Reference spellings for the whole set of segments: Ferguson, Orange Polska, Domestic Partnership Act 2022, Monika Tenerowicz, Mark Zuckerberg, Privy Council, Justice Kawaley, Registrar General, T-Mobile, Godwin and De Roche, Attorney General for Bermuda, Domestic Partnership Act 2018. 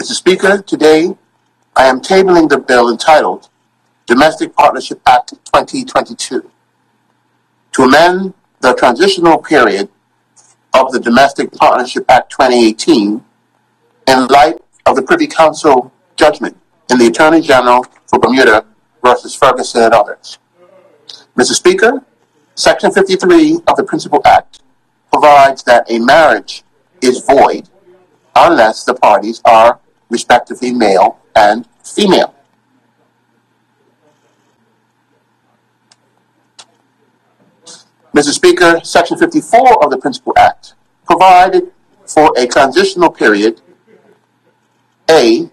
Mr. Speaker, today I am tabling the bill entitled Domestic Partnership Act 2022 to amend the transitional period of the Domestic Partnership Act 2018 in light of the Privy Council judgment in the Attorney General for Bermuda versus Ferguson and others. Mr. Speaker, Section 53 of the Principal Act provides that a marriage is void unless the parties are respectively male and female. Mr. Speaker, Section 54 of the Principal Act provided for a transitional period, A,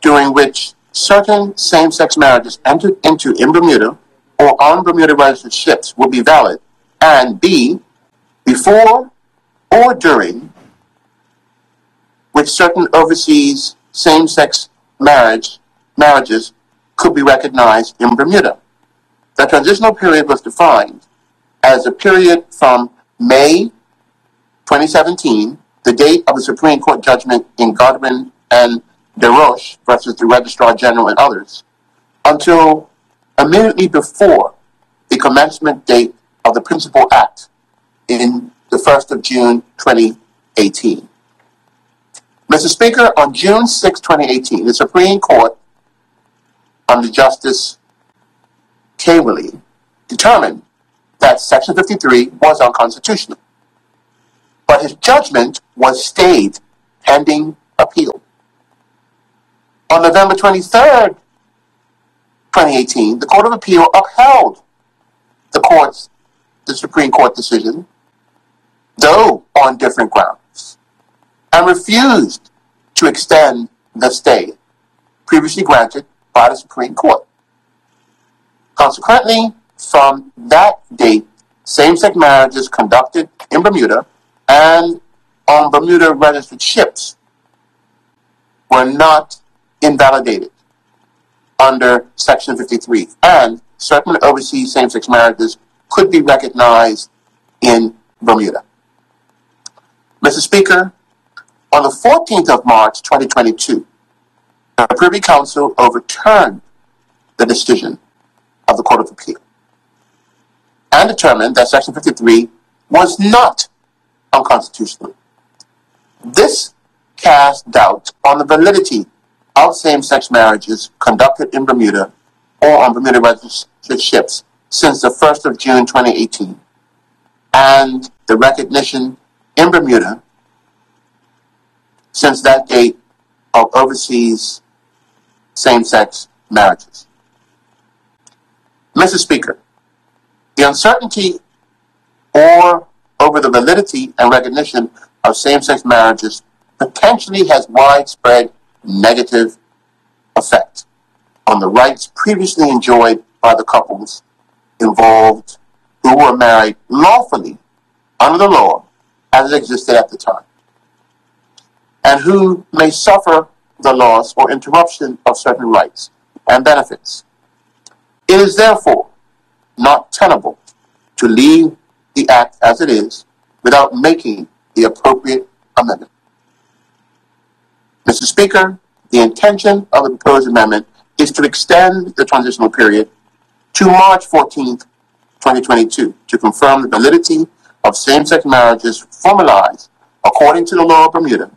during which certain same-sex marriages entered into in Bermuda or on Bermuda registered ships will be valid, and B, before or during which certain overseas same-sex marriages could be recognized in Bermuda. The transitional period was defined as a period from May 2017, the date of the Supreme Court judgment in Godwin and De Roche versus the Registrar General and others, until immediately before the commencement date of the Principal Act in the 1st of June 2018. Mr. Speaker, on June 6, 2018, the Supreme Court, under Justice Kawaley, determined that Section 53 was unconstitutional, but his judgment was stayed pending appeal. On November 23rd, 2018, the Court of Appeal upheld the Supreme Court decision, though on different grounds, and refused to extend the stay previously granted by the Supreme Court. Consequently, from that date, same-sex marriages conducted in Bermuda and on Bermuda-registered ships were not invalidated under Section 53, and certain overseas same-sex marriages could be recognized in Bermuda. Mr. Speaker, on the 14th of March, 2022, the Privy Council overturned the decision of the Court of Appeal and determined that Section 53 was not unconstitutional. This cast doubt on the validity of same-sex marriages conducted in Bermuda or on Bermuda-registered ships since the 1st of June 2018, and the recognition in Bermuda since that date of overseas same-sex marriages. Mr. Speaker, the uncertainty over the validity and recognition of same-sex marriages potentially has widespread negative effect on the rights previously enjoyed by the couples involved who were married lawfully under the law as it existed at the time, and who may suffer the loss or interruption of certain rights and benefits. It is therefore not tenable to leave the Act as it is without making the appropriate amendment. Mr. Speaker, the intention of the proposed amendment is to extend the transitional period to March 14, 2022, to confirm the validity of same-sex marriages formalized according to the law of Bermuda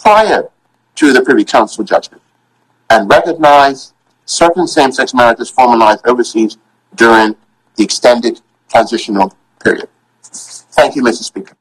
prior to the Privy Council judgment, and recognize certain same-sex marriages formalized overseas during the extended transitional period. Thank you, Mr. Speaker.